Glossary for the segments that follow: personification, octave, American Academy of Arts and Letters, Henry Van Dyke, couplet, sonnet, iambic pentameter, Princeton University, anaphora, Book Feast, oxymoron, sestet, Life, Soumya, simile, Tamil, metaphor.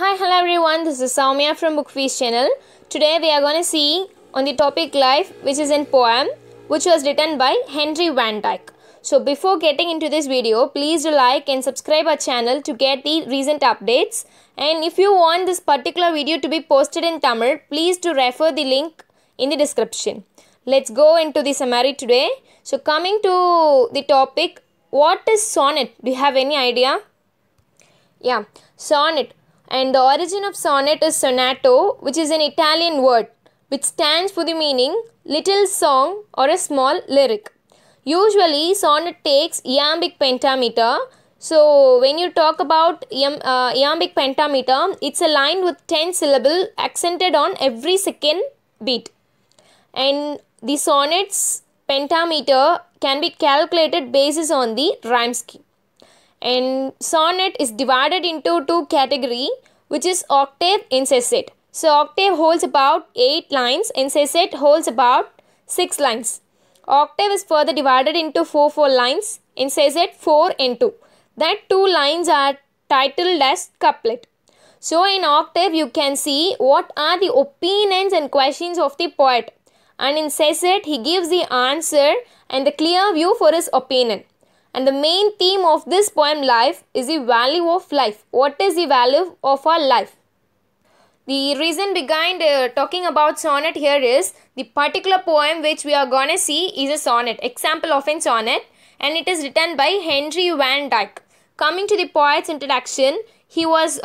Hi, hello everyone, this is Soumya from Book Feast channel. Today we are going to see on the topic Life, which is in poem, which was written by Henry Van Dyke. So before getting into this video, please do like and subscribe our channel to get the recent updates. And if you want this particular video to be posted in Tamil, please do refer the link in the description. Let's go into the summary today. So coming to the topic, what is sonnet? Do you have any idea? Yeah, sonnet. And the origin of sonnet is sonato, which is an Italian word, which stands for the meaning little song or a small lyric. Usually, sonnet takes iambic pentameter. So, when you talk about iambic pentameter, it's a line with 10 syllables accented on every second beat. And the sonnet's pentameter can be calculated based on the rhyme scheme. And sonnet is divided into two categories, which is octave and sestet. So octave holds about 8 lines and sestet holds about 6 lines. Octave is further divided into 4 lines and sestet 4 and 2. That 2 lines are titled as couplet. So in octave you can see what are the opinions and questions of the poet, and in sestet he gives the answer and the clear view for his opinion. And the main theme of this poem Life is the value of life. What is the value of our life? The reason behind talking about sonnet here is the particular poem which we are going to see is a sonnet, example of a sonnet, and it is written by Henry Van Dyke. Coming to the poet's introduction, he was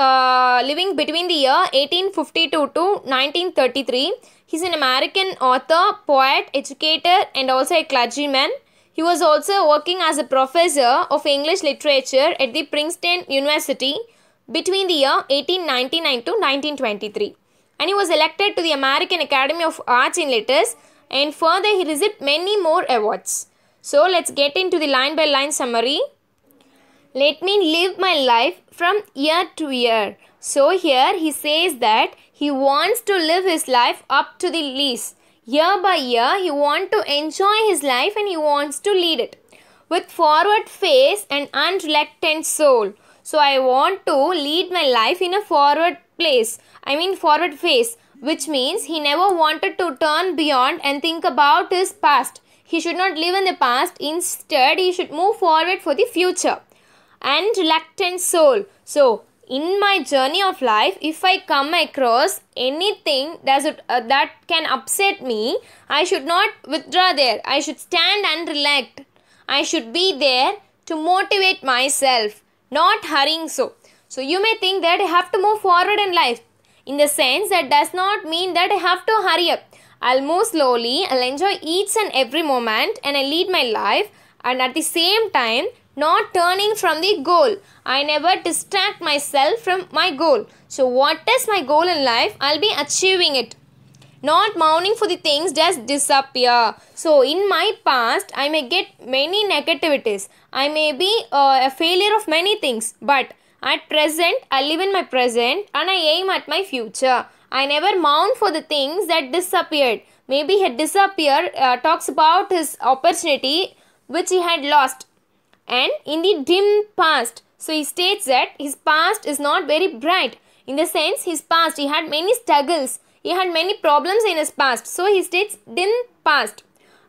living between the year 1852 to 1933. He is an American author, poet, educator and also a clergyman. He was also working as a professor of English literature at the Princeton University between the year 1899 to 1923. And he was elected to the American Academy of Arts and Letters, and further he received many more awards. So let's get into the line by line summary. Let me live my life from year to year. So here he says that he wants to live his life up to the lease. Year by year, he wants to enjoy his life and he wants to lead it with forward face and unreluctant soul. So I want to lead my life in a forward place. I mean forward face, which means he never wanted to turn beyond and think about his past. He should not live in the past. Instead, he should move forward for the future. Unreluctant soul. So in my journey of life, if I come across anything that can upset me, I should not withdraw there. I should stand and react. I should be there to motivate myself, not hurrying so. So you may think that I have to move forward in life. In the sense, that does not mean that I have to hurry up. I'll move slowly, I'll enjoy each and every moment and I lead my life, and at the same time, not turning from the goal. I never distract myself from my goal. So what is my goal in life? I'll be achieving it. Not mourning for the things just disappear. So in my past, I may get many negativities. I may be a failure of many things. But at present, I live in my present and I aim at my future. I never mourn for the things that disappeared. Maybe he disappeared talks about his opportunity which he had lost. And in the dim past, so he states that his past is not very bright. In the sense, his past, he had many struggles, he had many problems in his past. So he states dim past,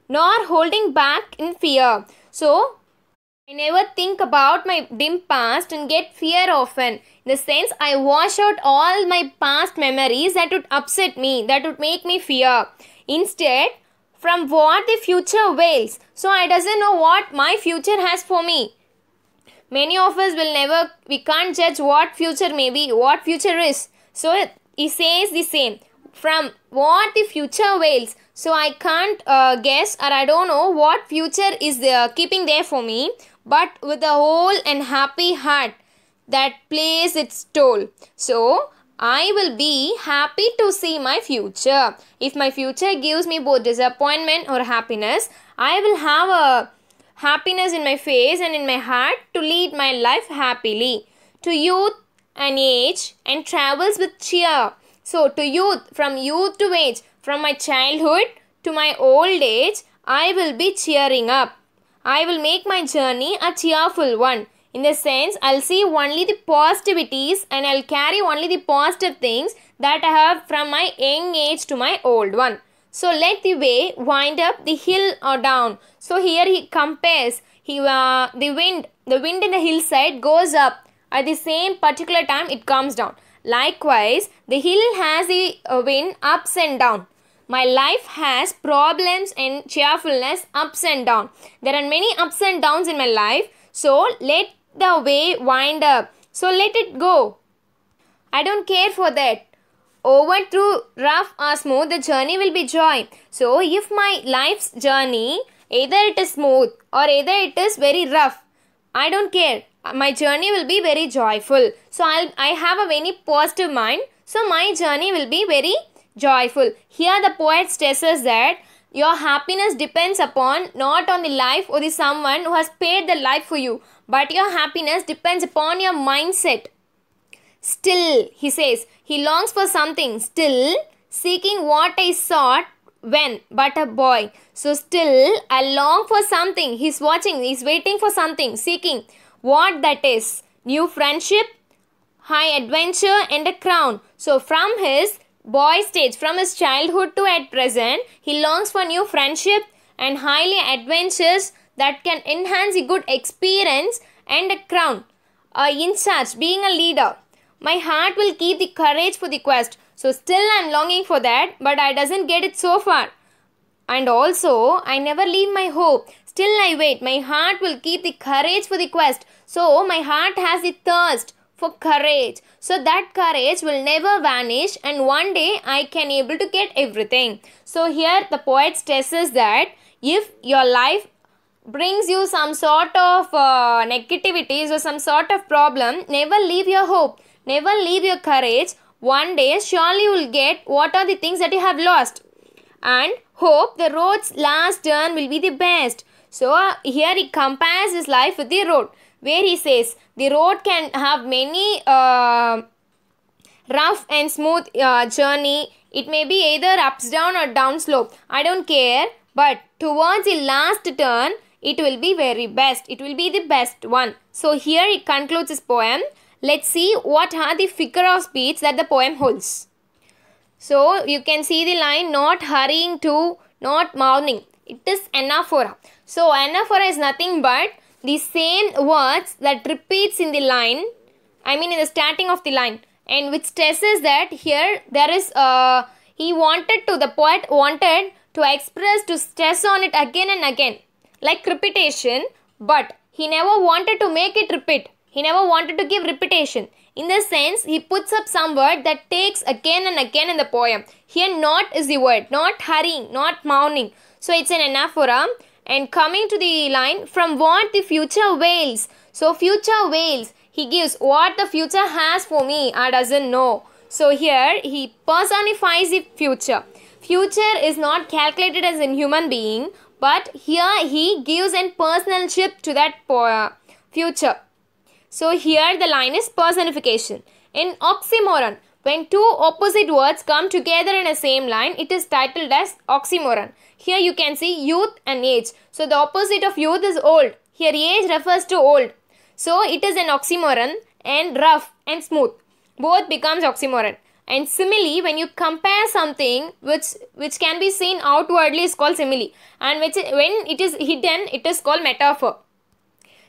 nor holding back in fear. So I never think about my dim past and get fear often. In the sense, I wash out all my past memories that would upset me, that would make me fear. Instead, from what the future wails. So I doesn't know what my future has for me. Many of us we can't judge what future may be, what future is. So he says the same. From what the future wails. So I can't guess, or I don't know what future is keeping there for me. But with a whole and happy heart that plays its toll. So I will be happy to see my future. If my future gives me both disappointment or happiness, I will have a happiness in my face and in my heart to lead my life happily. To youth and age and travels with cheer. So to youth, from youth to age, from my childhood to my old age, I will be cheering up. I will make my journey a cheerful one. In the sense, I'll see only the positivities and I'll carry only the positive things that I have from my young age to my old one. So let the way wind up the hill or down. So here he compares the wind in the hillside goes up at the same particular time it comes down. Likewise, the hill has the wind ups and down. My life has problems and cheerfulness ups and down. There are many ups and downs in my life. So let the way wind up. So let it go. I don't care for that. Over through rough or smooth, the journey will be joy. So if my life's journey, either it is smooth or either it is very rough, I don't care. My journey will be very joyful. So I have a very positive mind. So my journey will be very joyful. Here the poet stresses that your happiness depends upon not on the life or the someone who has paid the life for you, but your happiness depends upon your mindset. Still, he says, he longs for something, still seeking what I sought when but a boy. So still, I long for something. He's watching, he's waiting for something, seeking what that is. New friendship, high adventure and a crown. So from his boy stage, from his childhood to at present, he longs for new friendship and highly adventures that can enhance a good experience and a crown. In charge, being a leader. My heart will keep the courage for the quest. So still I am longing for that, but I doesn't get it so far. And also, I never leave my hope. Still I wait. My heart will keep the courage for the quest. So my heart has the thirst for courage. So that courage will never vanish and one day I can able to get everything. So here the poet stresses that if your life brings you some sort of negativities or some sort of problem, never leave your hope. Never leave your courage. One day surely you will get what are the things that you have lost. And hope the road's last turn will be the best. So here he compares his life with the road, where he says the road can have many rough and smooth journey. It may be either ups, down or down slope. I don't care. But towards the last turn, it will be very best. It will be the best one. So here he concludes his poem. Let's see what are the figure of speech that the poem holds. So you can see the line, not hurrying to, not mourning. It is anaphora. So anaphora is nothing but the same words that repeats in the line, in the starting of the line, and which stresses that here there is, the poet wanted to express, to stress on it again and again, like repetition, but he never wanted to make it repeat. He never wanted to give repetition. In the sense, he puts up some word that takes again and again in the poem. Here, not is the word. Not hurrying, not mourning. So, it's an anaphora. And coming to the line, from what the future wails. So, future wails. He gives what the future has for me. I doesn't know. So, here, he personifies the future. Future is not calculated as in human being. But here, he gives an personalship to that future. So here the line is personification. In oxymoron, when two opposite words come together in a same line, it is titled as oxymoron. Here you can see youth and age. So the opposite of youth is old. Here age refers to old. So it is an oxymoron, and rough and smooth, both becomes oxymoron. And simile, when you compare something which can be seen outwardly, is called simile. And when it is hidden, it is called metaphor.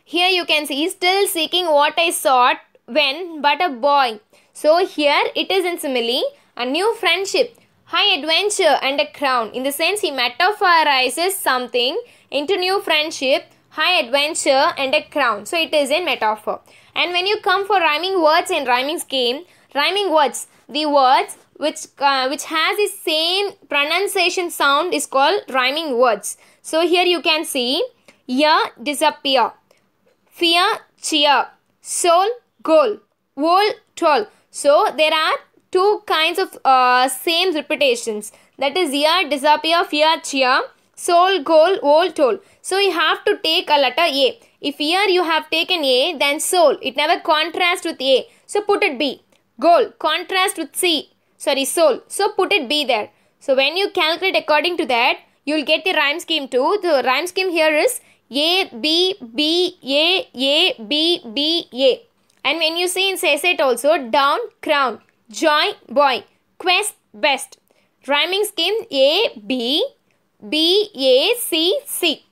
Here you can see, still seeking what I sought when but a boy. So here it is in simile, a new friendship, high adventure and a crown. In the sense, he metaphorizes something into new friendship, high adventure and a crown. So it is in metaphor. And when you come for rhyming words and rhyming scheme, rhyming words, the words which has the same pronunciation sound is called rhyming words. So here you can see, year, disappear. Fear, cheer. Soul, goal. Wool, toll. So there are two kinds of same repetitions. That is year, disappear, fear, cheer. Soul, goal, wool, toll. So you have to take a letter A. If here you have taken A, then soul. It never contrasts with A. So put it B. Goal, contrast with C. Sorry, soul. So put it B there. So when you calculate according to that, you will get the rhyme scheme too. The rhyme scheme here is A, B, B, A, B, B, A. And when you see in sachet also, down, crown, joy, boy, quest, best. Rhyming scheme A, B, B, A, C, C.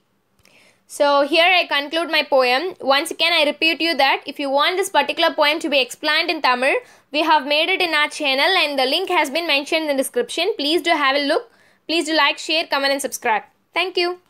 So here I conclude my poem. Once again I repeat you that if you want this particular poem to be explained in Tamil, we have made it in our channel and the link has been mentioned in the description. Please do have a look. Please do like, share, comment and subscribe. Thank you.